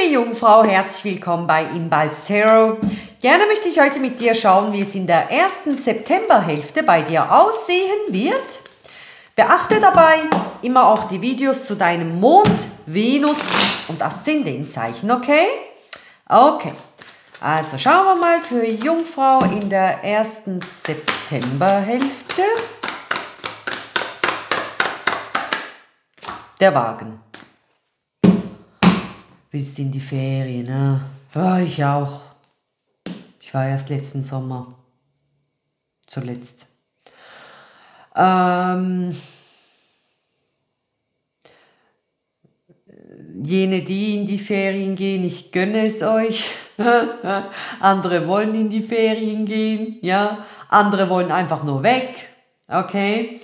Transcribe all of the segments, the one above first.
liebe Jungfrau, herzlich willkommen bei Inbals Tarot. Gerne möchte ich heute mit dir schauen, wie es in der ersten Septemberhälfte bei dir aussehen wird. Beachte dabei immer auch die Videos zu deinem Mond, Venus und Aszendenzzeichen, okay? Okay, also schauen wir mal für Jungfrau in der ersten Septemberhälfte. Der Wagen. Willst in die Ferien, ne? Ja, ich auch. Ich war erst letzten Sommer. Zuletzt. Jene, die in die Ferien gehen, ich gönne es euch. Andere wollen in die Ferien gehen, ja. Andere wollen einfach nur weg, okay.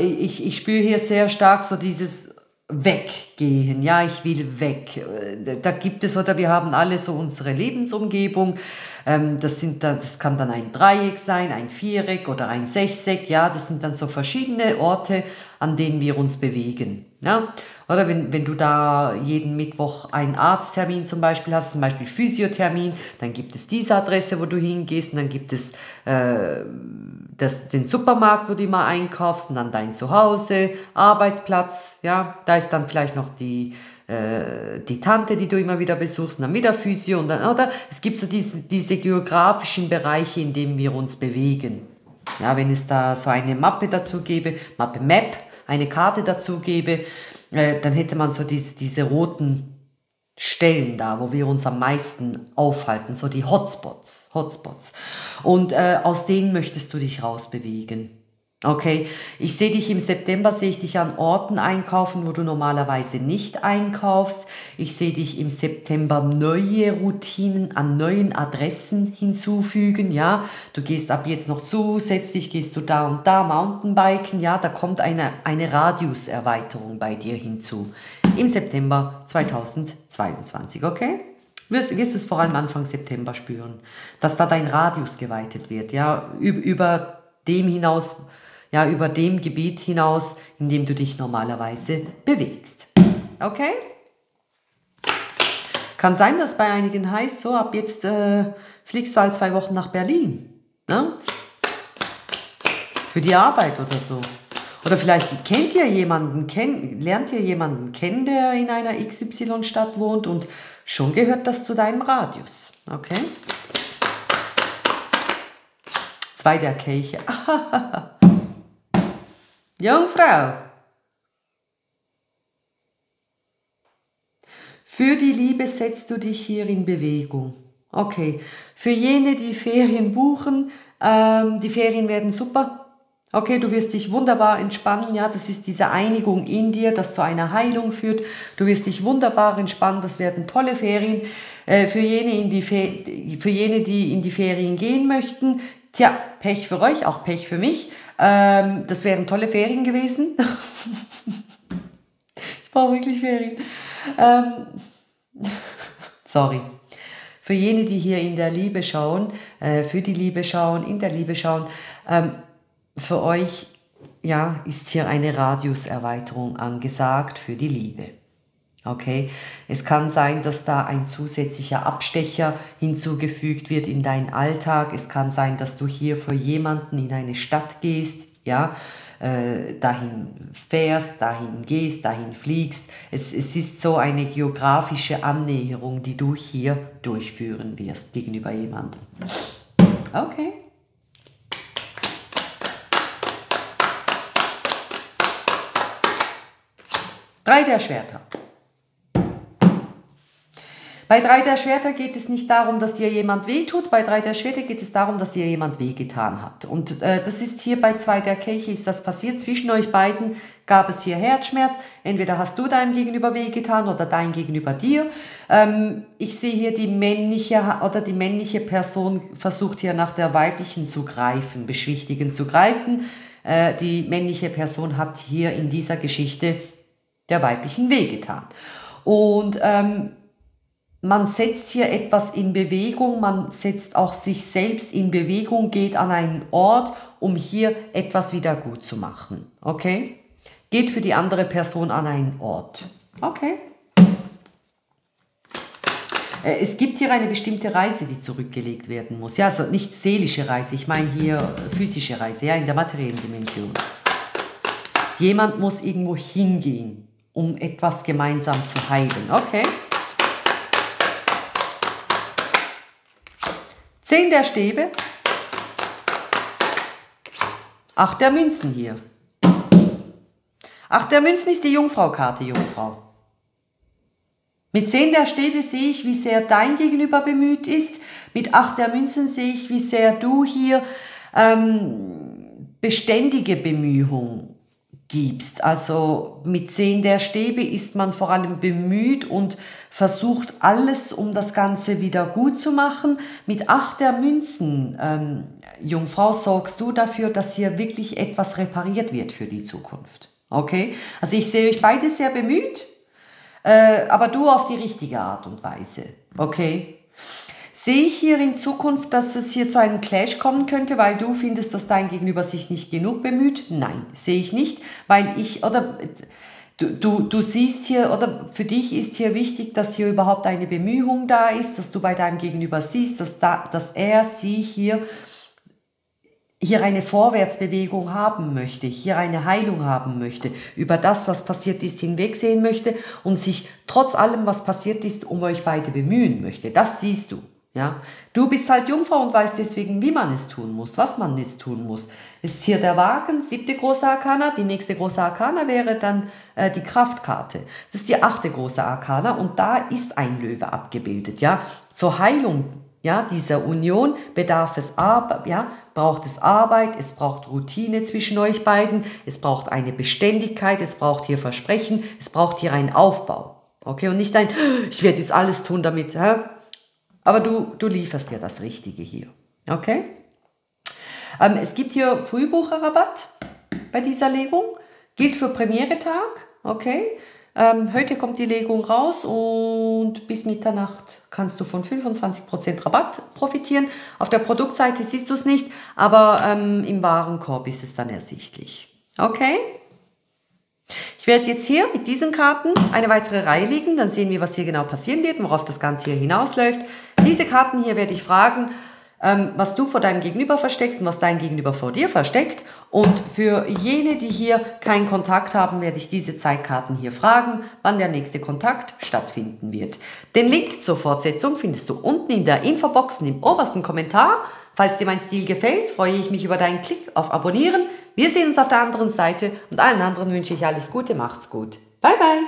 Ich spüre hier sehr stark so dieses Weggehen, ja, ich will weg. Da gibt es, oder wir haben alle so unsere Lebensumgebung. Das kann dann ein Dreieck sein, ein Viereck oder ein Sechseck, ja, das sind dann so verschiedene Orte, an denen wir uns bewegen, ja. Oder wenn du da jeden Mittwoch einen Arzttermin zum Beispiel hast, zum Beispiel Physiothermin, dann gibt es diese Adresse, wo du hingehst, und dann gibt es den Supermarkt, wo du immer einkaufst, und dann dein Zuhause, Arbeitsplatz, ja, da ist dann vielleicht noch die Tante, die du immer wieder besuchst, und dann wieder Physio, und dann, oder? Es gibt so diese geografischen Bereiche, in denen wir uns bewegen. Ja, wenn es da so eine Mappe dazu gäbe, eine Karte dazu gäbe, dann hätte man so diese roten Stellen da, wo wir uns am meisten aufhalten, so die Hotspots. Und aus denen möchtest du dich rausbewegen. Okay, ich sehe dich im September, sehe ich dich an Orten einkaufen, wo du normalerweise nicht einkaufst. Ich sehe dich im September neue Routinen an neuen Adressen hinzufügen, ja. Du gehst ab jetzt noch zusätzlich, gehst du da und da Mountainbiken, ja. Da kommt eine Radiuserweiterung bei dir hinzu. Im September 2022, okay? Du wirst es vor allem Anfang September spüren, dass da dein Radius geweitet wird, ja. Über dem hinaus... Ja, über dem Gebiet hinaus, in dem du dich normalerweise bewegst. Okay? Kann sein, dass bei einigen heißt, so ab jetzt fliegst du alle 2 Wochen nach Berlin. Ne? Für die Arbeit oder so. Oder vielleicht lernt ihr jemanden kennen, der in einer XY-Stadt wohnt, und schon gehört das zu deinem Radius. Okay? 2 der Kelche. Jungfrau, für die Liebe setzt du dich hier in Bewegung. Okay, für jene, die Ferien buchen, die Ferien werden super. Okay, du wirst dich wunderbar entspannen, ja, das ist diese Einigung in dir, das zu einer Heilung führt. Du wirst dich wunderbar entspannen, das werden tolle Ferien. Für jene, die in die Ferien gehen möchten, tja, Pech für euch, auch Pech für mich. Das wären tolle Ferien gewesen. Ich brauche wirklich Ferien. Sorry. Für jene, die hier in der Liebe schauen, für die Liebe schauen, in der Liebe schauen, für euch, ja, ist hier eine Radiuserweiterung angesagt für die Liebe. Okay, es kann sein, dass da ein zusätzlicher Abstecher hinzugefügt wird in deinen Alltag. Es kann sein, dass du hier für jemanden in eine Stadt gehst, ja, dahin fährst, dahin gehst, dahin fliegst. Es ist so eine geografische Annäherung, die du hier durchführen wirst gegenüber jemandem. Okay. Drei der Schwerter. Bei 3 der Schwerter geht es nicht darum, dass dir jemand wehtut. Bei 3 der Schwerter geht es darum, dass dir jemand wehgetan hat. Und das ist hier bei 2 der Kelche, ist das passiert. Zwischen euch beiden gab es hier Herzschmerz. Entweder hast du deinem Gegenüber wehgetan oder dein Gegenüber dir. Ich sehe hier die männliche Person versucht hier nach der weiblichen zu greifen, beschwichtigen zu greifen. Die männliche Person hat hier in dieser Geschichte der weiblichen wehgetan. Und man setzt hier etwas in Bewegung, man setzt auch sich selbst in Bewegung, geht an einen Ort, um hier etwas wieder gut zu machen. Okay? Geht für die andere Person an einen Ort. Okay? Es gibt hier eine bestimmte Reise, die zurückgelegt werden muss. Ja, also nicht seelische Reise, ich meine hier physische Reise, ja, in der materiellen Dimension. Jemand muss irgendwo hingehen, um etwas gemeinsam zu heilen. Okay. 10 der Stäbe. 8 der Münzen hier. 8 der Münzen ist die Jungfrau-Karte, Jungfrau. Mit 10 der Stäbe sehe ich, wie sehr dein Gegenüber bemüht ist. Mit 8 der Münzen sehe ich, wie sehr du hier beständige Bemühung gibst. Also mit 10 der Stäbe ist man vor allem bemüht und versucht alles, um das Ganze wieder gut zu machen. Mit 8 der Münzen, Jungfrau, sorgst du dafür, dass hier wirklich etwas repariert wird für die Zukunft. Okay? Also ich sehe euch beide sehr bemüht. Aber du auf die richtige Art und Weise, okay? Sehe ich hier in Zukunft, dass es hier zu einem Clash kommen könnte, weil du findest, dass dein Gegenüber sich nicht genug bemüht? Nein, sehe ich nicht, weil ich, oder du siehst hier, oder für dich ist hier wichtig, dass hier überhaupt eine Bemühung da ist, dass du bei deinem Gegenüber siehst, dass er, sie hier eine Vorwärtsbewegung haben möchte, hier eine Heilung haben möchte, über das, was passiert ist, hinwegsehen möchte und sich trotz allem, was passiert ist, um euch beide bemühen möchte. Das siehst du. Ja? Du bist halt Jungfrau und weißt deswegen, wie man es tun muss, was man jetzt tun muss. Ist hier der Wagen, 7. große Arkana, die nächste große Arkana wäre dann die Kraftkarte. Das ist die 8. große Arkana und da ist ein Löwe abgebildet. Ja? Zur Heilung. Ja, dieser Union bedarf es, braucht es Arbeit, es braucht Routine zwischen euch beiden, es braucht eine Beständigkeit, es braucht hier Versprechen, es braucht hier einen Aufbau. Okay, und nicht ein, ich werde jetzt alles tun damit. Hä? Aber du lieferst ja das Richtige hier. Okay? Es gibt hier Frühbucherrabatt bei dieser Legung, gilt für Premiere-Tag. Okay? Heute kommt die Legung raus und bis Mitternacht kannst du von 25% Rabatt profitieren. Auf der Produktseite siehst du es nicht, aber im Warenkorb ist es dann ersichtlich. Okay? Ich werde jetzt hier mit diesen Karten eine weitere Reihe legen, dann sehen wir, was hier genau passieren wird und worauf das Ganze hier hinausläuft. Diese Karten hier werde ich fragen, was du vor deinem Gegenüber versteckst und was dein Gegenüber vor dir versteckt. Und für jene, die hier keinen Kontakt haben, werde ich diese Zeitkarten hier fragen, wann der nächste Kontakt stattfinden wird. Den Link zur Fortsetzung findest du unten in der Infobox und im obersten Kommentar. Falls dir mein Stil gefällt, freue ich mich über deinen Klick auf Abonnieren. Wir sehen uns auf der anderen Seite und allen anderen wünsche ich alles Gute, macht's gut. Bye, bye!